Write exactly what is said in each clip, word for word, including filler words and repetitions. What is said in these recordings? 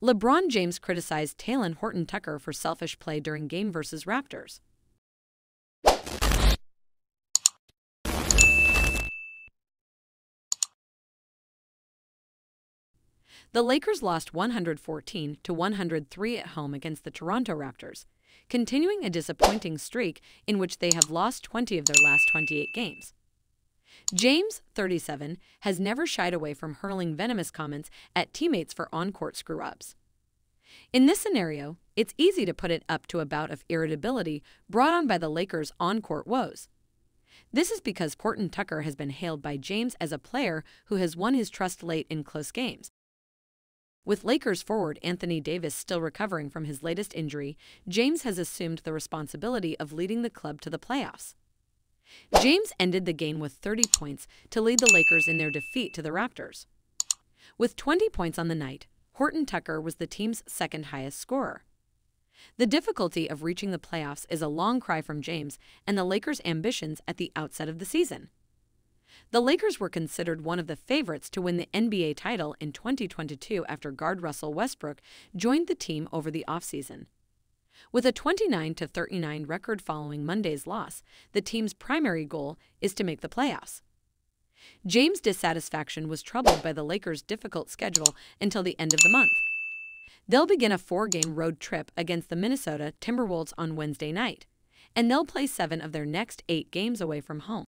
LeBron James criticized Talen Horton-Tucker for selfish play during game versus Raptors. The Lakers lost one hundred fourteen to one hundred three at home against the Toronto Raptors, continuing a disappointing streak in which they have lost twenty of their last twenty-eight games. James, thirty-seven, has never shied away from hurling venomous comments at teammates for on-court screw-ups. In this scenario, it's easy to put it up to a bout of irritability brought on by the Lakers' on-court woes. This is because Horton-Tucker has been hailed by James as a player who has won his trust late in close games. With Lakers forward Anthony Davis still recovering from his latest injury, James has assumed the responsibility of leading the club to the playoffs. James ended the game with thirty points to lead the Lakers in their defeat to the Raptors. With twenty points on the night, Horton-Tucker was the team's second highest scorer. The difficulty of reaching the playoffs is a long cry from James and the Lakers' ambitions at the outset of the season. The Lakers were considered one of the favorites to win the N B A title in twenty twenty-two after guard Russell Westbrook joined the team over the offseason. With a twenty-nine to thirty-nine record following Monday's loss, the team's primary goal is to make the playoffs. James' dissatisfaction was troubled by the Lakers' difficult schedule until the end of the month. They'll begin a four-game road trip against the Minnesota Timberwolves on Wednesday night, and they'll play seven of their next eight games away from home.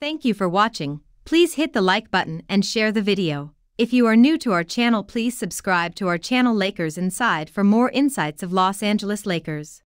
Thank you for watching. Please hit the like button and share the video. If you are new to our channel, please subscribe to our channel Lakers Inside for more insights of Los Angeles Lakers.